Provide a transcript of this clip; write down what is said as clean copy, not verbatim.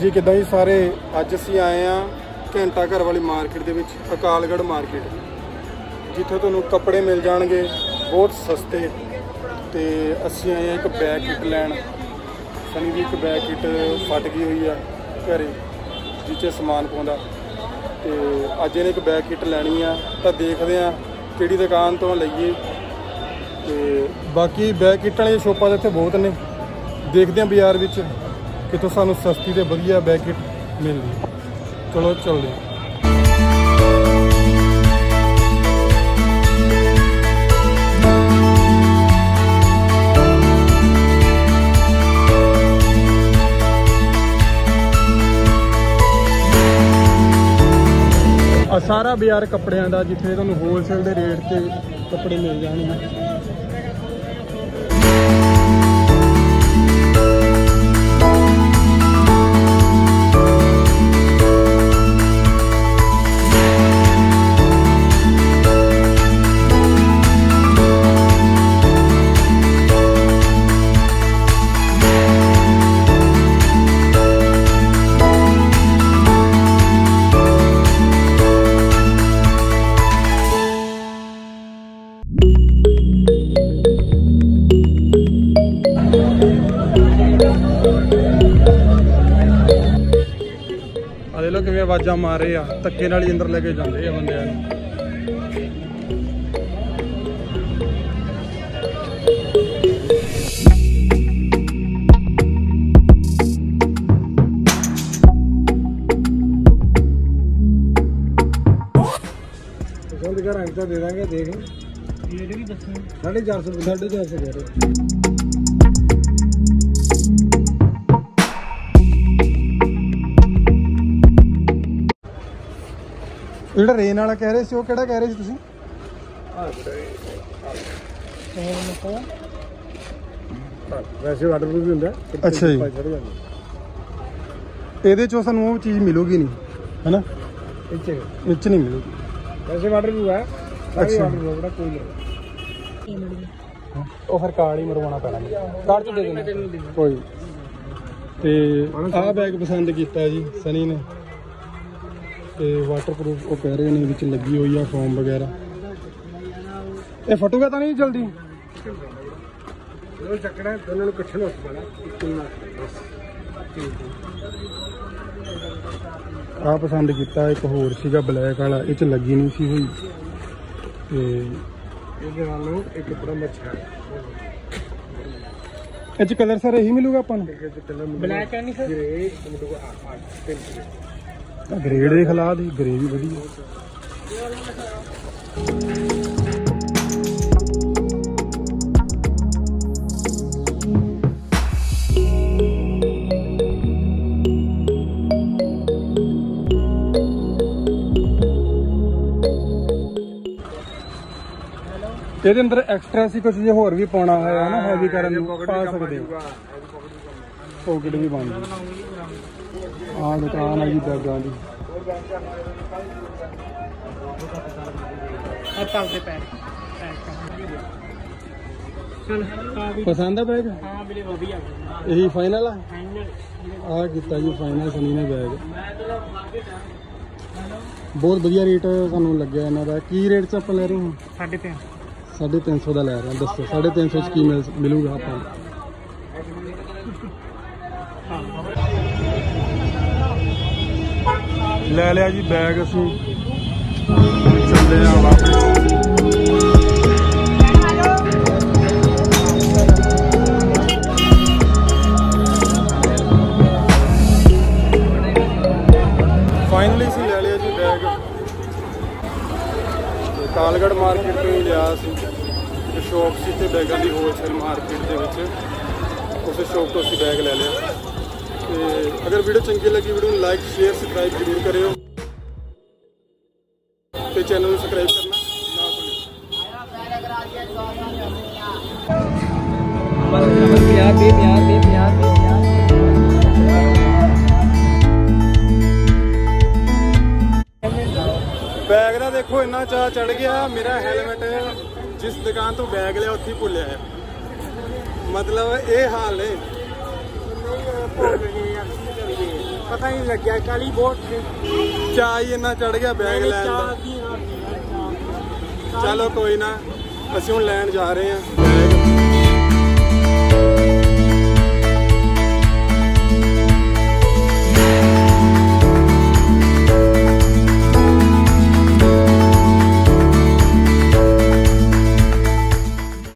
ਹਾਂਜੀ ਕਿਦਾਂ ਜੀ ਸਾਰੇ, ਅੱਜ ਅਸੀਂ ਆਏ ਆ ਘੰਟਾ ਘਰ ਵਾਲੀ ਮਾਰਕੀਟ ਦੇ ਵਿੱਚ, ਅਕਾਲਗੜ੍ਹ ਮਾਰਕੀਟ, ਜਿੱਥੇ ਤੁਹਾਨੂੰ ਕੱਪੜੇ ਮਿਲ ਜਾਣਗੇ ਬਹੁਤ ਸਸਤੇ। ਤੇ ਅਸੀਂ ਆਏ ਆ ਇੱਕ ਬੈਗ ਕਿੱਟ ਲੈਣ। ਸਾਨੂੰ ਵੀ ਇੱਕ ਬੈਗ ਕਿੱਟ ਫਟ ਗਈ ਹੋਈ ਆ ਘਰੇ, ਜਿੱਥੇ ਸਮਾਨ ਪਾਉਂਦਾ, ਤੇ ਅੱਜ ਇਹਨੇ ਇੱਕ ਬੈਗ ਕਿੱਟ ਲੈਣੀ ਆ, ਤਾਂ ਦੇਖਦੇ ਆ ਕਿਹੜੀ ਦੁਕਾਨ ਤੋਂ ਲਈਏ। ਤੇ ਬਾਕੀ ਬੈਗ ਕਿੱਟ ਵਾਲੀਆਂ ਸ਼ੋਪਾਂ ਤਾਂ ਇੱਥੇ ਬਹੁਤ ਨੇ, ਦੇਖਦੇ ਆ ਬਾਜ਼ਾਰ ਵਿੱਚ कितों सानू सस्ती ते वधिया बैग किट मिलदी। चलो चलदे। सारा बाजार कपड़ियां दा, जिथे तुहानू होलसेल दे रेट ते कपड़े मिल जाणगे। ਕਿਵੇਂ ਆਵਾਜ਼ਾਂ ਮਾਰ ਰਹੇ ਆ, ਧੱਕੇ ਨਾਲ ਹੀ ਅੰਦਰ ਲੈ ਕੇ ਜਾਂਦੇ ਆ ਬੰਦਿਆਂ ਨੂੰ। ਪਸੰਦ ਕਰ ਅੰਕ ਤਾਂ ਦੇ ਦਾਂਗੇ, ਦੇਖ ਇਹ ਜਿਹੜੀ ਦੱਸੋ 450 450 ਕਹਿ ਰਹੇ। ਜਿਹੜਾ ਰੇਨ ਵਾਲਾ ਕਹਿ ਰਹੇ ਸੀ, ਉਹ ਕਿਹੜਾ ਕਹਿ ਰਹੇ ਸੀ ਤੁਸੀਂ? ਵੈਸੇ ਵਾਟਰਪ੍ਰੂਫ ਵੀ ਹੁੰਦਾ। ਅੱਛਾ ਜੀ, ਇਹਦੇ ਚੋਂ ਸਾਨੂੰ ਉਹ ਚੀਜ਼ ਮਿਲੂਗੀ ਨਹੀਂ, ਹੈਨਾ? ਇੱਚ ਨਹੀਂ ਮਿਲੂਗੀ। ਵੈਸੇ ਵਾਟਰਪ੍ਰੂਫ ਹੈ। ਅੱਛਾ, ਕੋਈ ਨਹੀਂ, ਉਹ ਫਿਰ ਕਾਰਡ ਹੀ ਮਰਵਾਉਣਾ ਪੈਣਾ, ਕਾਰਡ ਚ ਦੇ ਦੇਣਾ ਕੋਈ। ਤੇ ਆਹ ਬੈਗ ਪਸੰਦ ਕੀਤਾ ਜੀ ਸਨੀ ਨੇ, ਤੇ ਵਾਟਰਪ੍ਰੂਫ ਉਹ ਕਹਿ ਰਹੇ ਨੇ, ਵਿੱਚ ਲੱਗੀ ਹੋਈ ਆ ਫੋਮ ਵਗੈਰਾ। ਇਹ ਫਟੂਗਾ ਤਾਂ ਨਹੀਂ ਜਲਦੀ? ਲੋ ਚੱਕਣਾ ਦੋਨਾਂ ਨੂੰ ਇਕੱਠੇ ਨਾਲ ਪਾਣਾ। ਆ ਪਸੰਦ ਕੀਤਾ ਇੱਕ ਹੋਰ ਸੀਗਾ ਬਲੈਕ ਵਾਲਾ, ਇਹ ਚ ਲੱਗੀ ਨਹੀਂ ਸੀ ਹੋਈ। ਤੇ ਇਹਦੇ ਨਾਲ ਇੱਕ ਬੜਾ ਮੱਛਾ ਇਹ ਚ ਕਲਰ ਸਰ ਇਹੀ ਮਿਲੂਗਾ ਆਪਾਂ ਨੂੰ? ਬਲੈਕ ਹੈ ਨਹੀਂ ਸਰ, ਗ੍ਰੇ ਮਿਲੂਗਾ। ਆ ਗ੍ਰੇਡ ਦੇ ਖਿਲਾਫ ਦੀ ਗ੍ਰੇ ਵੀ ਵਧੀਆ। ਇਹਦੇ ਅੰਦਰ ਐਕਸਟਰਾ ਸੀ ਕੁਝ ਜੇ ਹੋਰ ਵੀ ਪਾਉਣਾ ਹੋਇਆ ਨਾ, ਹੈਵੀ ਕਰਨ ਨੂੰ ਪਾ ਸਕਦੇ ਹੋ, ਪੋਕਟ ਵੀ ਬਣ ਗਈ। हाँ, दुकान है जी बैगा की। पसंद है बैग? यही फाइनल है। आता जी फाइनल सनी ने बैग, बहुत वधिया रेट सानू लगे इन्हों का। की रेट च आप लै रहे हो? 350 का लै रहे हैं। दसो 350 की मिलूगा आप? ਲੈ ਲਿਆ ਜੀ ਬੈਗ, ਅਸੀਂ ਚੱਲੇ ਆ ਵਾਪਸ। ਫਾਈਨਲੀ ਅਸੀਂ ਲੈ ਲਿਆ ਜੀ ਬੈਗ, ਅਕਾਲਗੜ੍ਹ ਮਾਰਕੀਟ ਤੋਂ ਹੀ ਲਿਆ ਸੀ। ਇੱਕ ਸ਼ੌਪ ਸੀ ਤੇ ਬੈਗਾਂ ਦੀ ਹੋਲਸੇਲ ਮਾਰਕੀਟ ਦੇ ਵਿੱਚ, ਉਸ ਸ਼ੌਪ ਤੋਂ ਅਸੀਂ ਬੈਗ ਲੈ ਲਿਆ। तो अगर वीडियो चंकी लगी, वीडियो लाइक शेयर सब्सक्राइब जरूर करो, तो चैनल सब्सक्राइब करना ना भूलें। बैग ना देखो इन्ना चाह चढ़ गया, मेरा हेलमेट जिस दुकान तो बैग लिया उत्थे भुलिया है, मतलब ये हाल है। पता ही लग गया काली बोट चाय ना चढ़ गया बैग लेने। चलो कोई ना, असि हुण लैन जा रहे हैं।